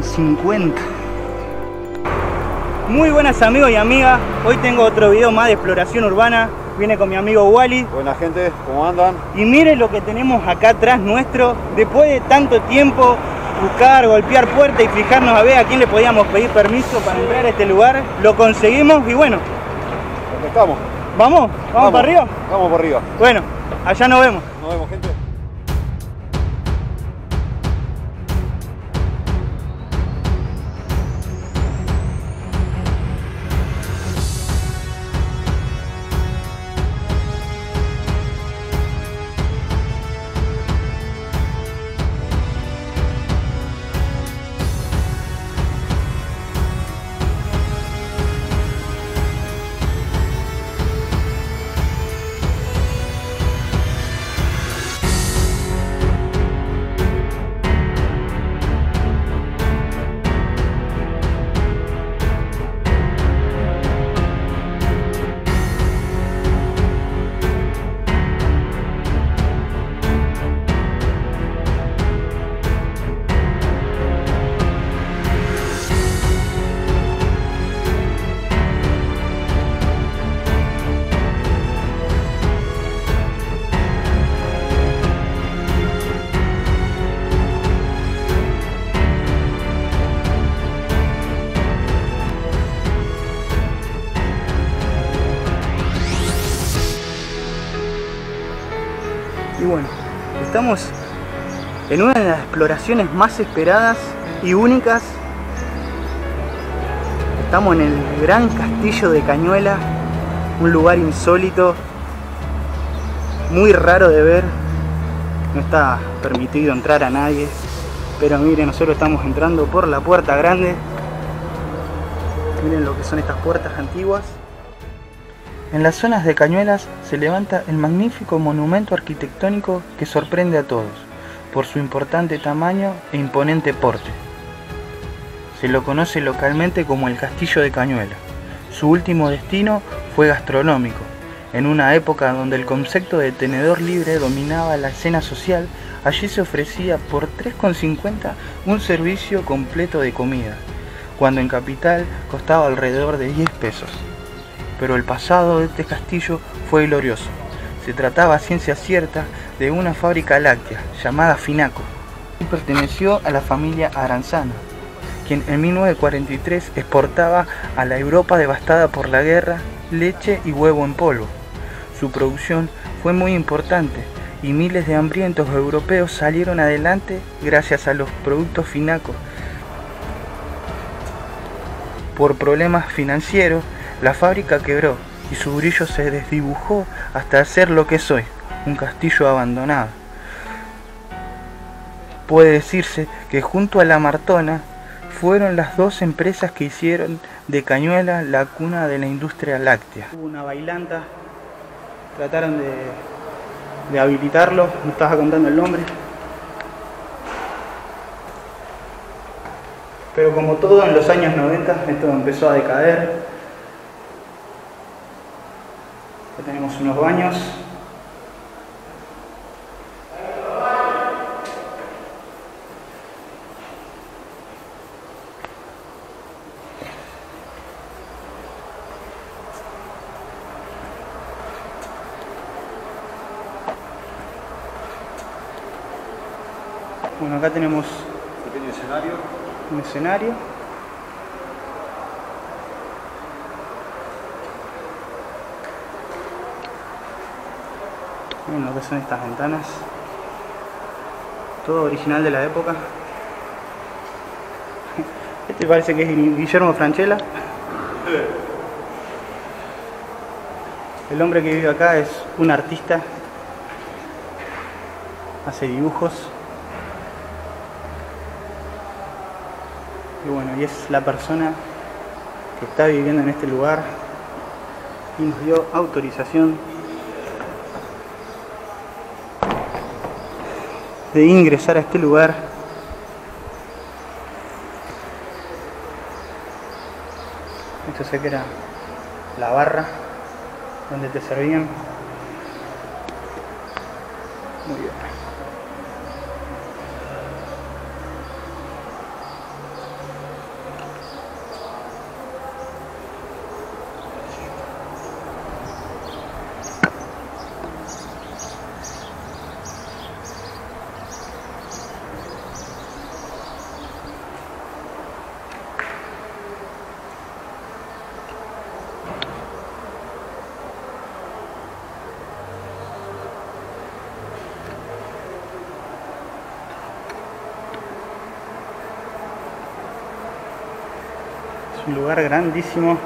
2,50. Muy buenas amigos y amigas, hoy tengo otro video más de exploración urbana. Viene con mi amigo Wally. Buena gente, ¿cómo andan? Y miren lo que tenemos acá atrás nuestro. Después de tanto tiempo, buscar, golpear puertas y fijarnos a ver a quién le podíamos pedir permiso para entrar a este lugar. Lo conseguimos y bueno, ¿dónde estamos? ¿Vamos para arriba? Vamos para arriba. Bueno, allá nos vemos. Nos vemos, gente. Estamos en una de las exploraciones más esperadas y únicas. Estamos en el gran Castillo de Cañuelas, un lugar insólito, muy raro de ver. No está permitido entrar a nadie, pero miren, nosotros estamos entrando por la puerta grande. Miren lo que son estas puertas antiguas. En las zonas de Cañuelas se levanta el magnífico monumento arquitectónico que sorprende a todos por su importante tamaño e imponente porte. Se lo conoce localmente como el Castillo de Cañuelas. Su último destino fue gastronómico, en una época donde el concepto de tenedor libre dominaba la escena social. Allí se ofrecía por 3,50 un servicio completo de comida, cuando en capital costaba alrededor de 10 pesos. Pero el pasado de este castillo fue glorioso. Se trataba a ciencia cierta de una fábrica láctea llamada Finaco, y perteneció a la familia Aranzana, quien en 1943 exportaba a la Europa devastada por la guerra leche y huevo en polvo. Su producción fue muy importante y miles de hambrientos europeos salieron adelante gracias a los productos Finaco. Por problemas financieros, la fábrica quebró y su brillo se desdibujó hasta hacer lo que es hoy, un castillo abandonado. Puede decirse que junto a la Martona fueron las dos empresas que hicieron de Cañuelas la cuna de la industria láctea. Hubo una bailanta, trataron de habilitarlo, me estaba contando el nombre. Pero como todo en los años 90, esto empezó a decaer. Acá tenemos unos baños. Bueno, acá tenemos un pequeño escenario. Un escenario. Miren lo que son estas ventanas, todo original de la época. Este parece que es Guillermo Franchella. El hombre que vive acá es un artista, hace dibujos. Y bueno, y es la persona que está viviendo en este lugar y nos dio autorización de ingresar a este lugar. Esto sé que era la barra donde te servían. Muy bien. Es un lugar grandísimo.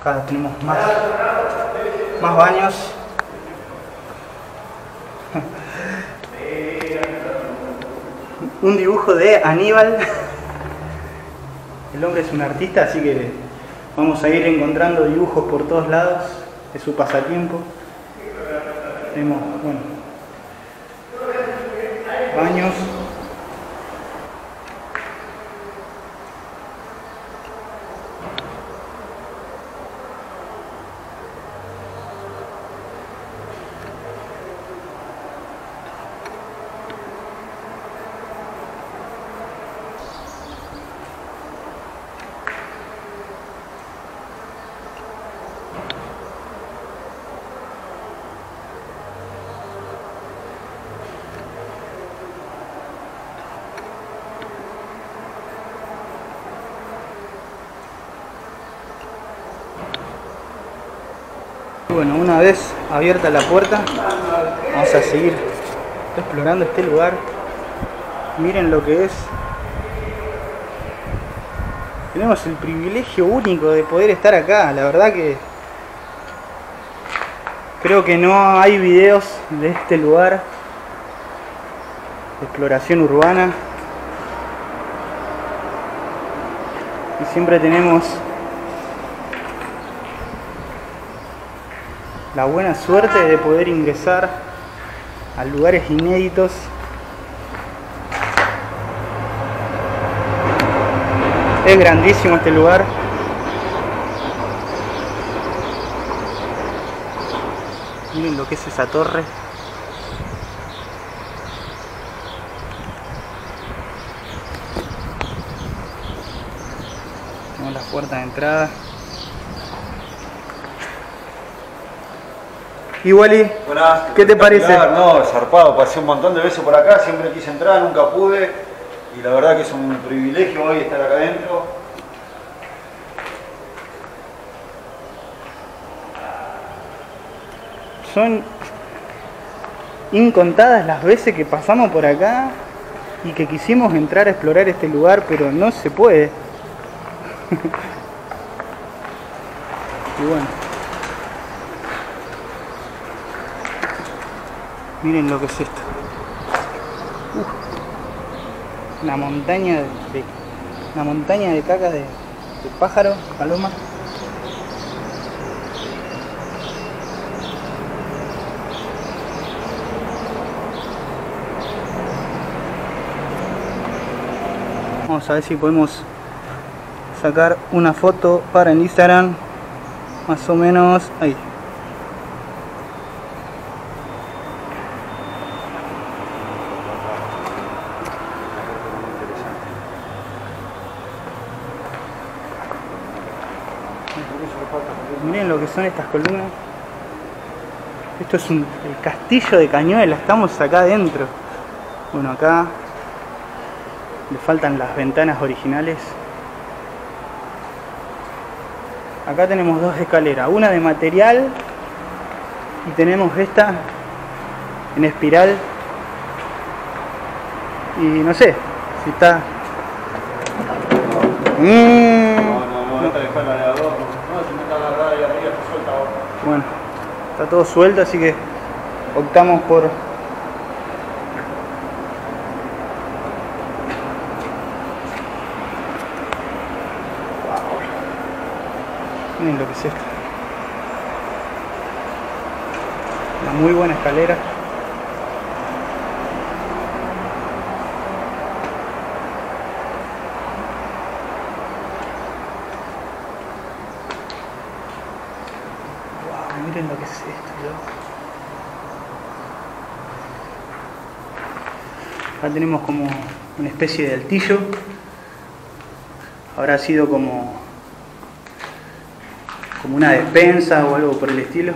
Acá tenemos más baños. Un dibujo de Aníbal. El hombre es un artista, así que vamos a ir encontrando dibujos por todos lados. Es su pasatiempo. Tenemos, bueno, baños. Bueno, una vez abierta la puerta, vamos a seguir explorando este lugar. Miren lo que es. Tenemos el privilegio único de poder estar acá. La verdad que creo que no hay videos de este lugar de exploración urbana. Y siempre tenemos la buena suerte de poder ingresar a lugares inéditos. Es grandísimo este lugar. Miren lo que es esa torre. Tenemos las puertas de entrada. Y Wally, ¿qué te parece? No, zarpado, pasé un montón de veces por acá, siempre quise entrar, nunca pude. Y la verdad que es un privilegio hoy estar acá adentro. Son incontadas las veces que pasamos por acá y que quisimos entrar a explorar este lugar, pero no se puede. Y bueno, miren lo que es esto. Una montaña de cacas de pájaro, paloma. Vamos a ver si podemos sacar una foto para el Instagram. Más o menos ahí. Miren lo que son estas columnas. Esto es el Castillo de Cañuelas. Estamos acá adentro. Bueno, acá le faltan las ventanas originales. Acá tenemos dos escaleras, una de material y tenemos esta en espiral. Y no sé si está... Bueno, está todo suelto, así que optamos por miren lo que es esto. Una muy buena escalera. Miren lo que es esto, ¿no? Acá tenemos como una especie de altillo. Habrá sido como una despensa o algo por el estilo.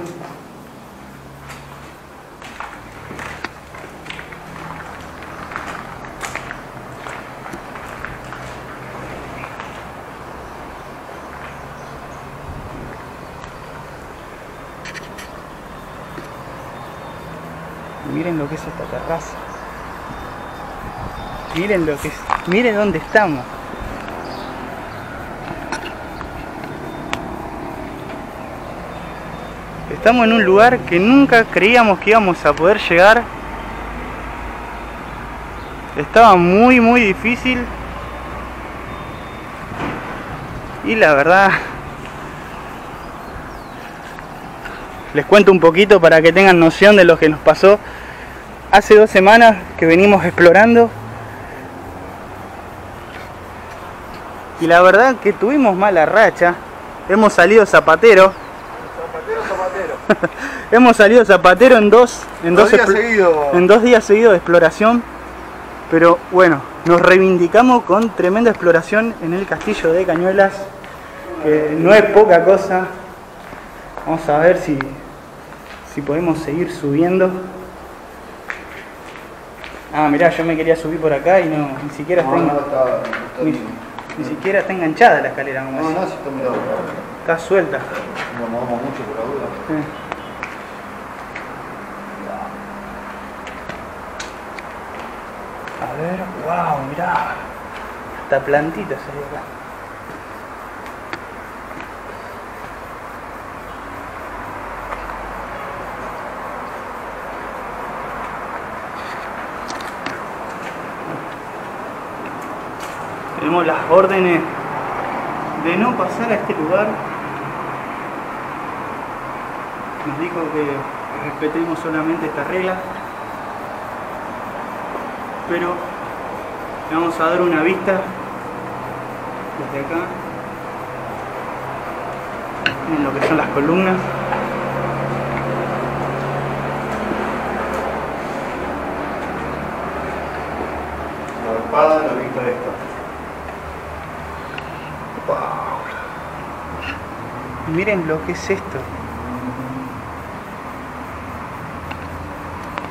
Miren lo que es esta terraza. Miren lo que es. Miren dónde estamos. Estamos en un lugar que nunca creíamos que íbamos a poder llegar. Estaba muy difícil. Y la verdad, les cuento un poquito para que tengan noción de lo que nos pasó. Hace 2 semanas que venimos explorando. Y la verdad que tuvimos mala racha. Hemos salido zapatero. Hemos salido zapatero en dos días seguidos de exploración. Pero bueno, nos reivindicamos con tremenda exploración en el Castillo de Cañuelas, que no es poca cosa. Vamos a ver si podemos seguir subiendo. Ah, mirá, yo me quería subir por acá y no, ni siquiera está, ni siquiera está enganchada la escalera. Como no, si está muy largo. Está suelta. No movemos mucho por la duda. A ver, wow, mirá. Hasta plantita salió acá. Tenemos las órdenes de no pasar a este lugar. Nos dijo que respetemos solamente esta regla. Pero le vamos a dar una vista desde acá. Miren lo que son las columnas. La espada, la vista de esta. Wow. Miren lo que es esto.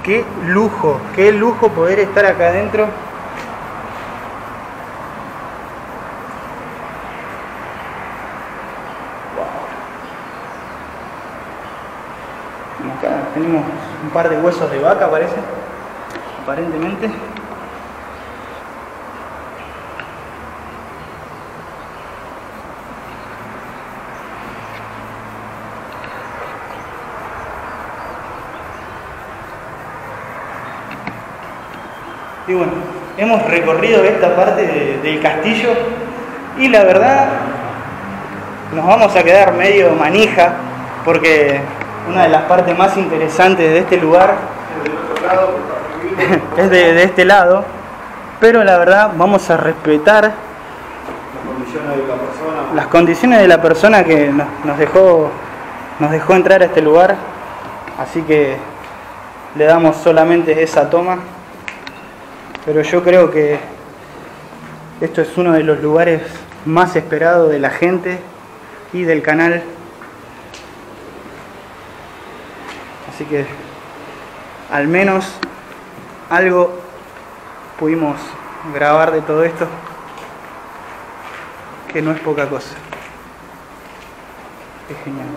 Qué lujo poder estar acá adentro. Wow. Acá tenemos un par de huesos de vaca, parece, aparentemente. Y bueno, hemos recorrido esta parte del castillo y la verdad nos vamos a quedar medio manija porque una de las partes más interesantes de este lugar es de este lado, pero la verdad vamos a respetar las condiciones de la persona que nos dejó entrar a este lugar, así que le damos solamente esa toma. Pero yo creo que esto es uno de los lugares más esperados de la gente y del canal. Así que al menos algo pudimos grabar de todo esto, que no es poca cosa. Es genial.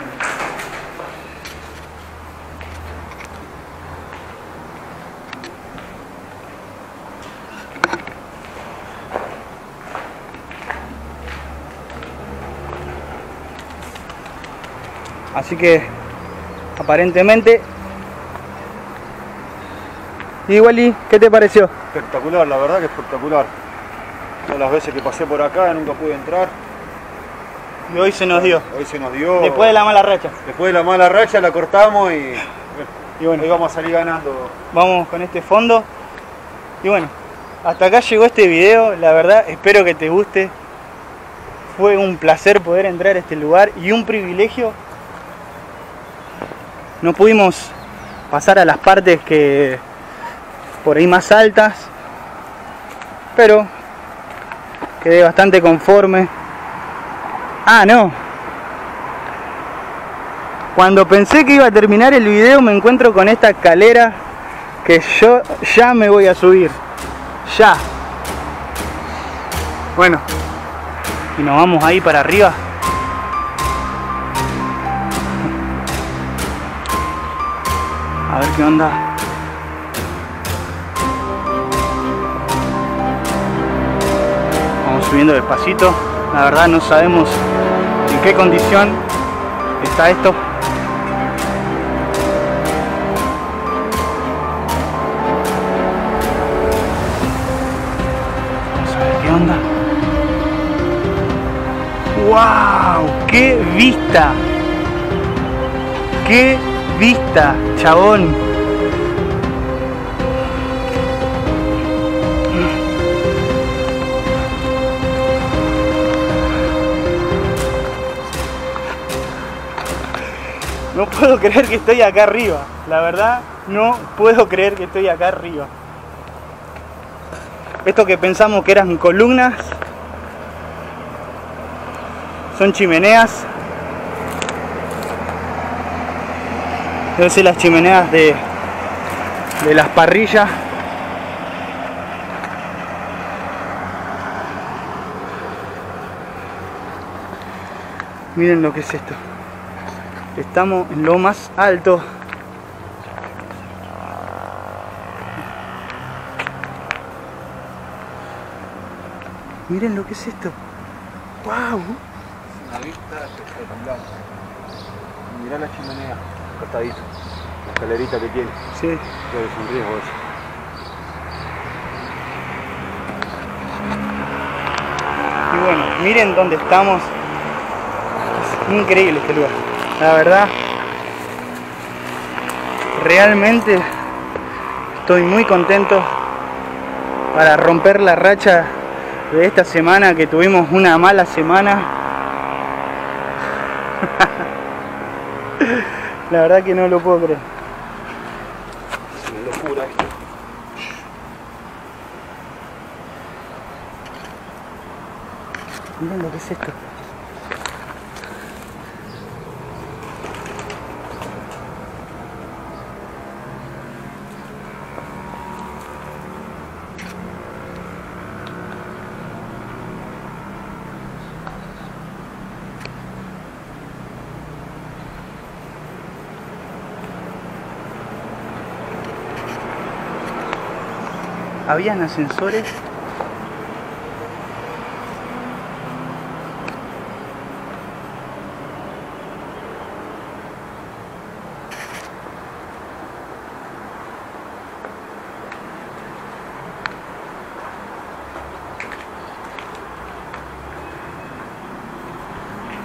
Así que aparentemente. Y Wally, ¿qué te pareció? Espectacular, la verdad que espectacular. Todas las veces que pasé por acá nunca pude entrar. Y hoy se nos dio. Hoy se nos dio. Después de la mala racha. Después de la mala racha la cortamos y bueno, hoy vamos a salir ganando. Vamos con este fondo. Y bueno, hasta acá llegó este video. La verdad, espero que te guste. Fue un placer poder entrar a este lugar y un privilegio. No pudimos pasar a las partes que por ahí más altas, pero quedé bastante conforme. Ah, no. Cuando pensé que iba a terminar el video me encuentro con esta escalera que yo ya me voy a subir. Ya. Bueno. Y nos vamos ahí para arriba. A ver qué onda. subiendo despacito. La verdad no sabemos en qué condición está esto. Vamos a ver qué onda. ¡Wow! ¡Qué vista! ¡Qué vista, chabón! No puedo creer que estoy acá arriba. La verdad, no puedo creer que estoy acá arriba. Esto que pensamos que eran columnas son chimeneas. Debe ser las chimeneas de las parrillas. Miren lo que es esto. Estamos en lo más alto. Miren lo que es esto. ¡Wow! Es una vista espectacular. Mirá la chimenea. Costadito, la escalerita que tiene. Sí. Pero es un riesgo eso. Y bueno, miren dónde estamos. Es increíble este lugar. La verdad, realmente estoy muy contento para romper la racha de esta semana, que tuvimos una mala semana. La verdad que no lo puedo creer. Es una locura esto. Miren lo que es esto. Habían ascensores.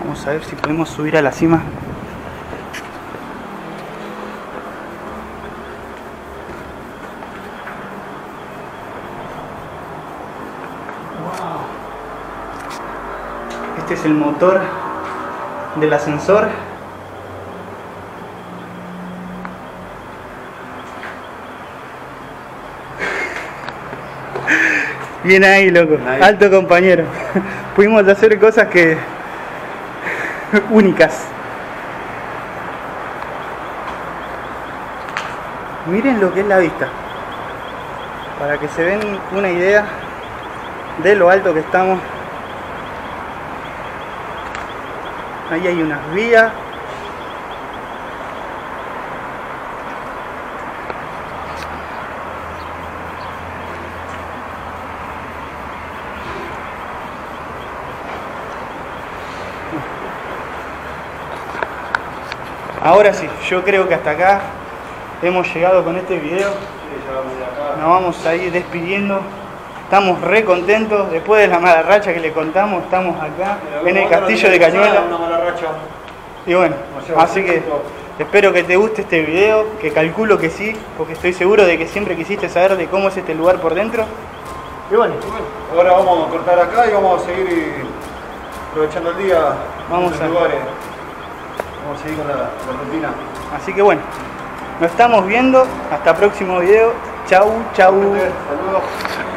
Vamos a ver si podemos subir a la cima. Este es el motor del ascensor. Bien ahí, loco. Ahí. Alto compañero. Pudimos hacer cosas que... únicas. Miren lo que es la vista. Para que se den una idea de lo alto que estamos. Ahí hay unas vías. Ahora sí, yo creo que hasta acá hemos llegado con este video. Nos vamos a ir despidiendo. Estamos re contentos, después de la mala racha que le contamos, estamos acá en el Castillo de Cañuelas. Y bueno, así que espero que te guste este video, que calculo que sí, porque estoy seguro de que siempre quisiste saber de cómo es este lugar por dentro. Y bueno, ahora vamos a cortar acá y vamos a seguir aprovechando el día en los lugares. Vamos a seguir con la rutina. Así que bueno, nos estamos viendo, hasta el próximo video. Chau, chau. Saludos.